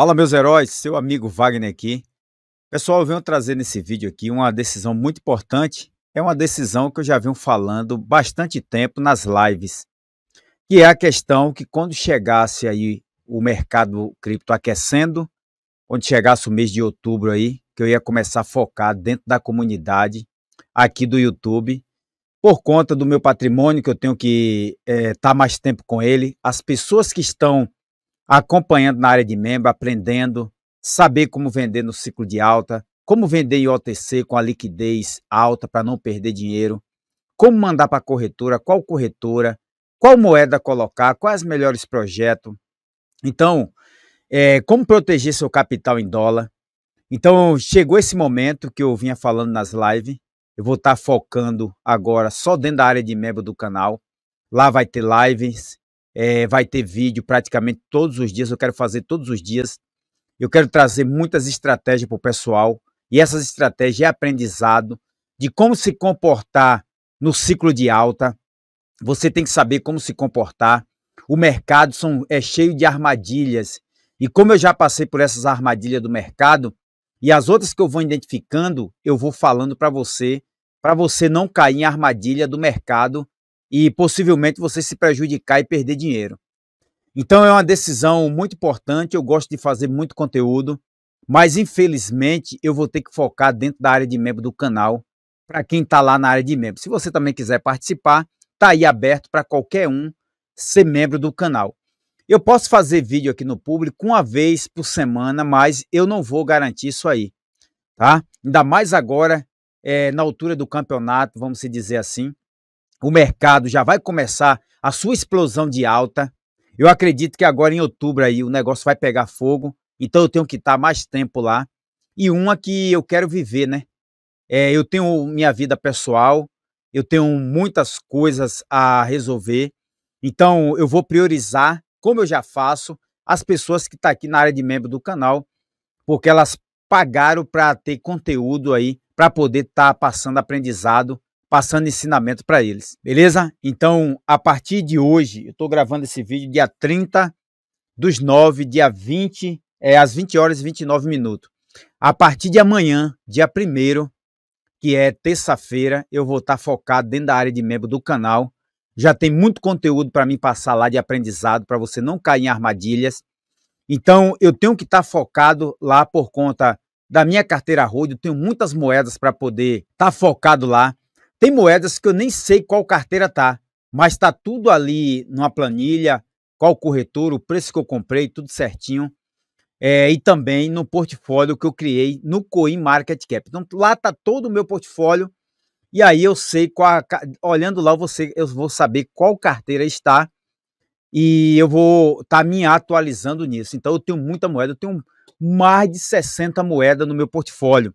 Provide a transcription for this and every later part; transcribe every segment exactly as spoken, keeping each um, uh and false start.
Fala, meus heróis, seu amigo Wagner aqui. Pessoal, eu venho trazer nesse vídeo aqui uma decisão muito importante. É uma decisão que eu já venho falando bastante tempo nas lives, que é a questão que quando chegasse aí o mercado cripto aquecendo, quando chegasse o mês de outubro aí, que eu ia começar a focar dentro da comunidade aqui do YouTube, por conta do meu patrimônio, que eu tenho que estar é, tá mais tempo com ele, as pessoas que estão acompanhando na área de membro, aprendendo, saber como vender no ciclo de alta, como vender em O T C com a liquidez alta para não perder dinheiro, como mandar para a corretora, qual corretora, qual moeda colocar, quais melhores projetos. Então, é, como proteger seu capital em dólar. Então, chegou esse momento que eu vinha falando nas lives. Eu vou estar focando agora só dentro da área de membro do canal. Lá vai ter lives. É, vai ter vídeo praticamente todos os dias, eu quero fazer todos os dias. Eu quero trazer muitas estratégias para o pessoal. E essas estratégias é aprendizado de como se comportar no ciclo de alta. Você tem que saber como se comportar. O mercado são, é cheio de armadilhas. E como eu já passei por essas armadilhas do mercado, e as outras que eu vou identificando, eu vou falando para você, para você não cair em armadilha do mercado e possivelmente você se prejudicar e perder dinheiro. Então é uma decisão muito importante, eu gosto de fazer muito conteúdo, mas infelizmente eu vou ter que focar dentro da área de membro do canal, para quem está lá na área de membro. Se você também quiser participar, está aí aberto para qualquer um ser membro do canal. Eu posso fazer vídeo aqui no público uma vez por semana, mas eu não vou garantir isso aí, tá? Ainda mais agora, é, na altura do campeonato, vamos se dizer assim, o mercado já vai começar a sua explosão de alta. Eu acredito que agora em outubro aí o negócio vai pegar fogo, então eu tenho que estar mais tempo lá. E uma que eu quero viver, né? É, eu tenho minha vida pessoal, eu tenho muitas coisas a resolver, então eu vou priorizar, como eu já faço, as pessoas que estão aqui na área de membro do canal, porque elas pagaram para ter conteúdo aí, para poder estar passando aprendizado, passando ensinamento para eles, beleza? Então, a partir de hoje, eu estou gravando esse vídeo dia trinta dos nove, dia vinte, é, às vinte horas e vinte e nove minutos. A partir de amanhã, dia primeiro, que é terça-feira, eu vou estar tá focado dentro da área de membro do canal. Já tem muito conteúdo para mim passar lá de aprendizado, para você não cair em armadilhas. Então, eu tenho que estar tá focado lá por conta da minha carteira Rode, eu tenho muitas moedas para poder estar tá focado lá. Tem moedas que eu nem sei qual carteira tá, mas tá tudo ali numa planilha, qual corretor, o preço que eu comprei, tudo certinho. É, e também no portfólio que eu criei no Coin Market Cap. Então lá tá todo o meu portfólio e aí eu sei, qual, olhando lá eu vou, ser, eu vou saber qual carteira está e eu vou estar tá me atualizando nisso. Então eu tenho muita moeda, eu tenho mais de sessenta moedas no meu portfólio.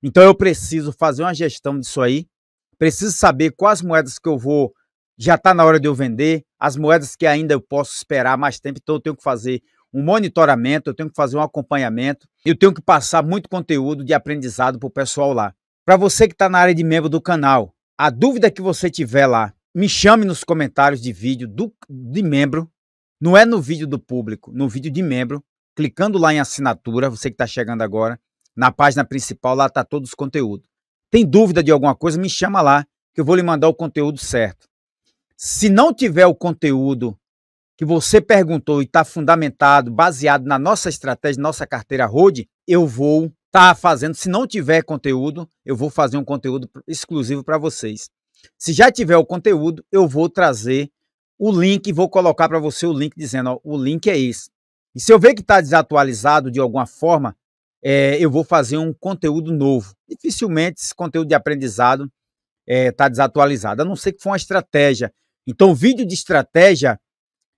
Então eu preciso fazer uma gestão disso aí. Preciso saber quais moedas que eu vou, já está na hora de eu vender, as moedas que ainda eu posso esperar mais tempo, então eu tenho que fazer um monitoramento, eu tenho que fazer um acompanhamento, eu tenho que passar muito conteúdo de aprendizado para o pessoal lá. Para você que está na área de membro do canal, a dúvida que você tiver lá, me chame nos comentários de vídeo do, de membro, não é no vídeo do público, no vídeo de membro, clicando lá em assinatura, você que está chegando agora, na página principal, lá está todos os conteúdos. Tem dúvida de alguma coisa, me chama lá, que eu vou lhe mandar o conteúdo certo. Se não tiver o conteúdo que você perguntou e está fundamentado, baseado na nossa estratégia, nossa carteira Rode, eu vou estar fazendo. Se não tiver conteúdo, eu vou fazer um conteúdo exclusivo para vocês. Se já tiver o conteúdo, eu vou trazer o link, vou colocar para você o link dizendo, ó, o link é esse. E se eu ver que está desatualizado de alguma forma, É, eu vou fazer um conteúdo novo. Dificilmente esse conteúdo de aprendizado está é, desatualizado, a não ser que for uma estratégia. Então, vídeo de estratégia,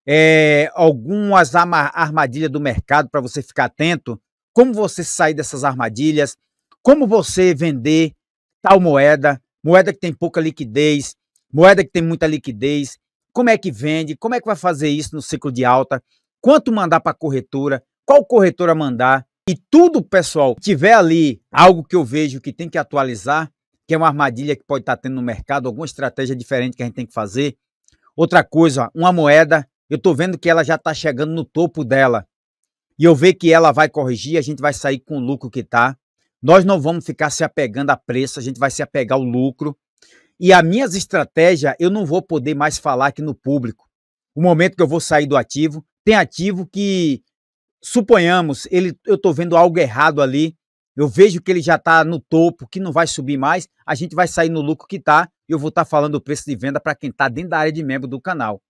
é, algumas armadilhas do mercado para você ficar atento, como você sair dessas armadilhas, como você vender tal moeda, moeda que tem pouca liquidez, moeda que tem muita liquidez, como é que vende, como é que vai fazer isso no ciclo de alta, quanto mandar para a corretora, qual corretora mandar. E tudo, pessoal, tiver ali algo que eu vejo que tem que atualizar, que é uma armadilha que pode estar tendo no mercado, alguma estratégia diferente que a gente tem que fazer. Outra coisa, uma moeda, eu estou vendo que ela já está chegando no topo dela. e eu ver que ela vai corrigir, a gente vai sair com o lucro que está. Nós não vamos ficar se apegando a preço, a gente vai se apegar ao lucro. E as minhas estratégias, eu não vou poder mais falar aqui no público. O momento que eu vou sair do ativo, tem ativo que, suponhamos, ele, eu estou vendo algo errado ali, eu vejo que ele já está no topo, que não vai subir mais, a gente vai sair no lucro que está, e eu vou estar tá falando o preço de venda para quem está dentro da área de membro do canal.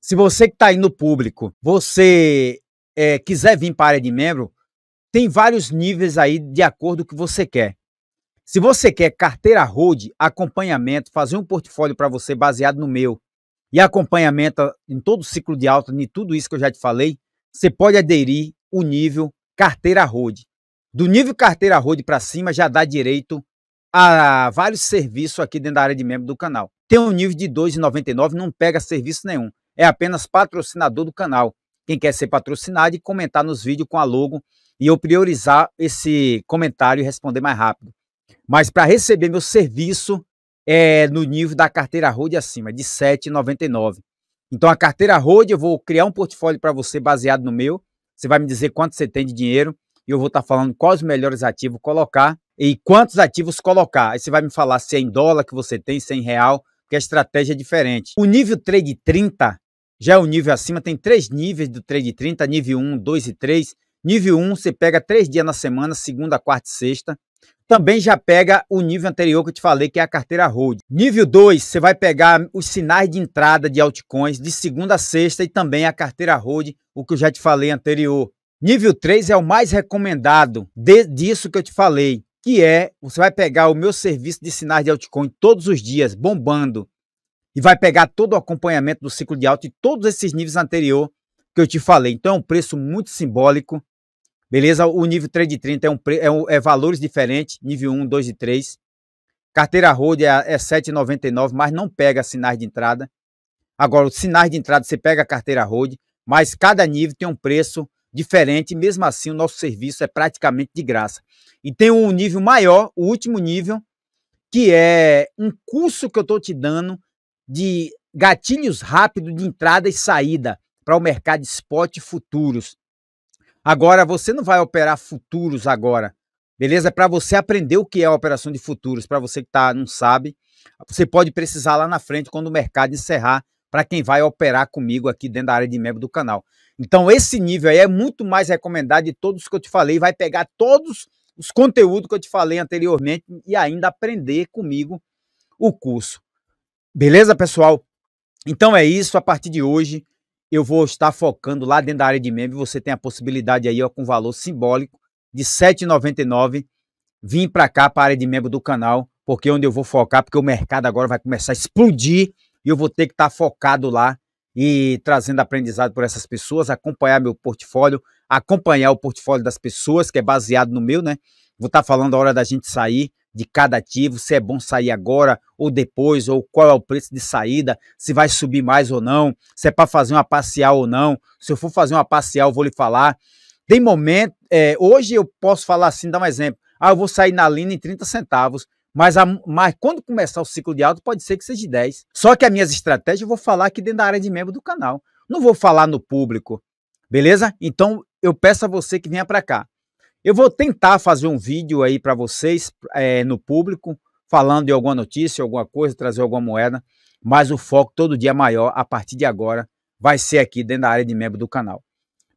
Se você que está aí no público, você é, quiser vir para a área de membro, tem vários níveis aí de acordo com o que você quer. Se você quer carteira Rode, acompanhamento, fazer um portfólio para você baseado no meu e acompanhamento em todo o ciclo de alta, em tudo isso que eu já te falei, você pode aderir o nível carteira Rode. Do nível carteira Rode para cima já dá direito a vários serviços aqui dentro da área de membro do canal. Tem um nível de dois reais e noventa e nove centavos, não pega serviço nenhum, é apenas patrocinador do canal. Quem quer ser patrocinado e comentar nos vídeos com a logo e eu priorizar esse comentário e responder mais rápido. Mas para receber meu serviço é no nível da carteira Rode acima, de sete reais e noventa e nove centavos. Então a carteira Rode eu vou criar um portfólio para você baseado no meu. Você vai me dizer quanto você tem de dinheiro e eu vou estar tá falando quais os melhores ativos colocar e quantos ativos colocar. Aí você vai me falar se é em dólar que você tem, se é em real, porque a estratégia é diferente. O nível trade trinta já é o nível acima, tem três níveis do trade trinta, nível um, dois e três. Nível um, você pega três dias na semana, segunda, quarta e sexta. Também já pega o nível anterior que eu te falei, que é a carteira Rode. Nível dois, você vai pegar os sinais de entrada de altcoins de segunda a sexta e também a carteira Rode, o que eu já te falei anterior. Nível três é o mais recomendado de, disso que eu te falei, que é, você vai pegar o meu serviço de sinais de altcoin todos os dias, bombando, e vai pegar todo o acompanhamento do ciclo de alta e todos esses níveis anteriores que eu te falei. Então é um preço muito simbólico, beleza? O nível três de trinta é, um, é, um, é valores diferentes, nível um, dois e três. Carteira Rode é, é sete reais e noventa e nove centavos, mas não pega sinais de entrada. Agora, os sinais de entrada você pega a carteira Rode, mas cada nível tem um preço diferente, mesmo assim o nosso serviço é praticamente de graça. E tem um nível maior, o último nível, que é um curso que eu estou te dando de gatilhos rápidos de entrada e saída para o mercado de spot e futuros. Agora, você não vai operar futuros agora, beleza? É para você aprender o que é a operação de futuros, para você que tá, não sabe, você pode precisar lá na frente quando o mercado encerrar, para quem vai operar comigo aqui dentro da área de membro do canal. Então, esse nível aí é muito mais recomendado de todos que eu te falei, vai pegar todos os conteúdos que eu te falei anteriormente e ainda aprender comigo o curso. Beleza, pessoal? Então é isso, a partir de hoje eu vou estar focando lá dentro da área de membro, você tem a possibilidade aí ó, com valor simbólico de sete reais e noventa e nove centavos vir para cá, para a área de membro do canal, porque é onde eu vou focar, porque o mercado agora vai começar a explodir e eu vou ter que estar focado lá e trazendo aprendizado para essas pessoas, acompanhar meu portfólio, acompanhar o portfólio das pessoas, que é baseado no meu, né? Vou estar falando a hora da gente sair de cada ativo, se é bom sair agora ou depois, ou qual é o preço de saída, se vai subir mais ou não, se é para fazer uma parcial ou não. Se eu for fazer uma parcial, eu vou lhe falar. Tem momento, é, hoje eu posso falar assim, dar um exemplo, ah, eu vou sair na linha em trinta centavos, mas, a, mas quando começar o ciclo de alta pode ser que seja de dez. Só que as minhas estratégias eu vou falar aqui dentro da área de membro do canal, não vou falar no público, beleza? Então eu peço a você que venha para cá. Eu vou tentar fazer um vídeo aí para vocês é, no público, falando de alguma notícia, alguma coisa, trazer alguma moeda, mas o foco todo dia maior, a partir de agora, vai ser aqui dentro da área de membro do canal.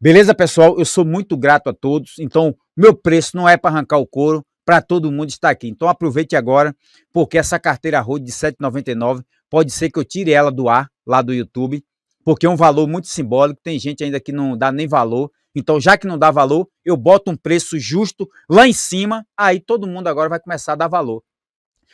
Beleza, pessoal? Eu sou muito grato a todos, então meu preço não é para arrancar o couro, para todo mundo estar aqui. Então aproveite agora, porque essa carteira Rode de sete reais e noventa e nove centavos, pode ser que eu tire ela do ar, lá do YouTube, porque é um valor muito simbólico, tem gente ainda que não dá nem valor. Então, já que não dá valor, eu boto um preço justo lá em cima, aí todo mundo agora vai começar a dar valor.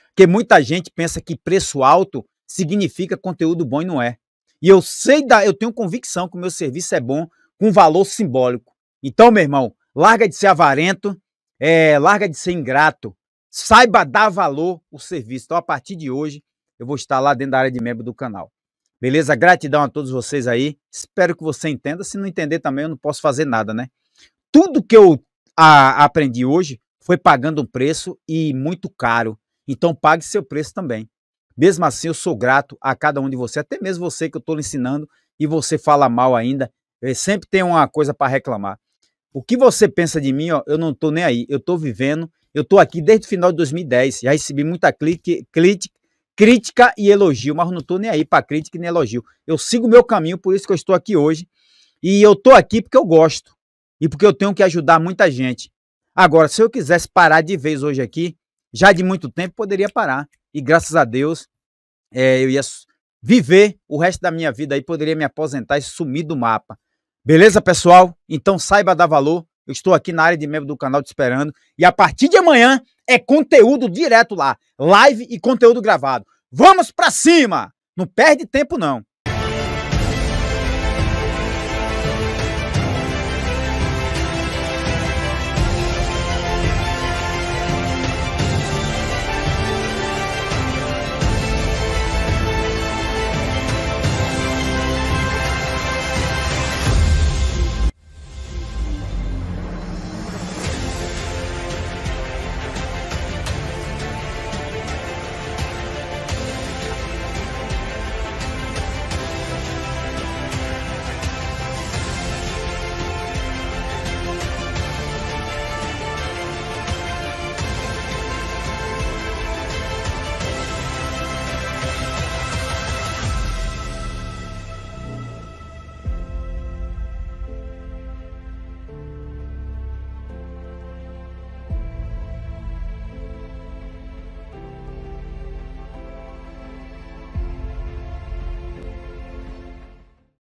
Porque muita gente pensa que preço alto significa conteúdo bom e não é. E eu sei, da, eu tenho convicção que o meu serviço é bom com valor simbólico. Então, meu irmão, larga de ser avarento, é, larga de ser ingrato, saiba dar valor ao serviço. Então, a partir de hoje, eu vou estar lá dentro da área de membro do canal. Beleza? Gratidão a todos vocês aí. Espero que você entenda. Se não entender também, eu não posso fazer nada, né? Tudo que eu a, aprendi hoje foi pagando um preço e muito caro. Então, pague seu preço também. Mesmo assim, eu sou grato a cada um de vocês. Até mesmo você que eu estou lhe ensinando e você fala mal ainda. Eu sempre tem uma coisa para reclamar. O que você pensa de mim, ó, eu não tô nem aí, eu tô vivendo, eu tô aqui desde o final de dois mil e dez, já recebi muita clique, clique, crítica e elogio, mas eu não tô nem aí para crítica nem elogio. Eu sigo o meu caminho, por isso que eu estou aqui hoje, e eu tô aqui porque eu gosto, e porque eu tenho que ajudar muita gente. Agora, se eu quisesse parar de vez hoje aqui, já de muito tempo, poderia parar, e graças a Deus, é, eu ia viver o resto da minha vida aí, poderia me aposentar e sumir do mapa. Beleza, pessoal? Então saiba dar valor. Eu estou aqui na área de membro do canal te esperando. E a partir de amanhã é conteúdo direto lá. Live e conteúdo gravado. Vamos pra cima! Não perde tempo, não.